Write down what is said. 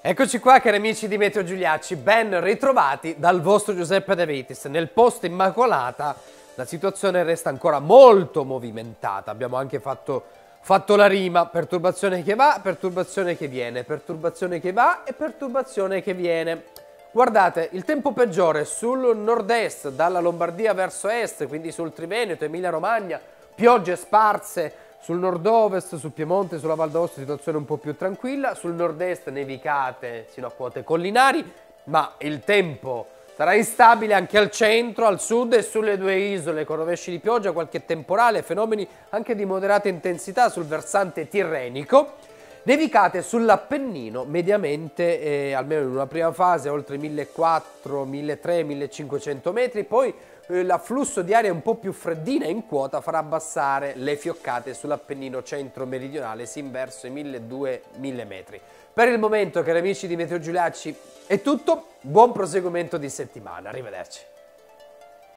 Eccoci qua cari amici di Meteo Giuliacci, ben ritrovati dal vostro Giuseppe De Vitis. Nel post Immacolata la situazione resta ancora molto movimentata, abbiamo anche fatto la rima, perturbazione che va, perturbazione che viene, perturbazione che va e perturbazione che viene. Guardate, il tempo peggiore sul nord-est, dalla Lombardia verso est, quindi sul Triveneto, Emilia-Romagna, piogge sparse. Sul nord-ovest, sul Piemonte, sulla Val d'Aosta situazione un po' più tranquilla, sul nord-est nevicate fino a quote collinari, ma il tempo sarà instabile anche al centro, al sud e sulle due isole, con rovesci di pioggia, qualche temporale, fenomeni anche di moderata intensità sul versante tirrenico, nevicate sull'Appennino mediamente, almeno in una prima fase, oltre 1400, 1300, 1500 metri, poi l'afflusso di aria un po' più freddina in quota farà abbassare le fioccate sull'Appennino centro-meridionale, sin verso i 1200-1000 metri. Per il momento, cari amici di Meteo Giuliacci, è tutto, buon proseguimento di settimana, arrivederci.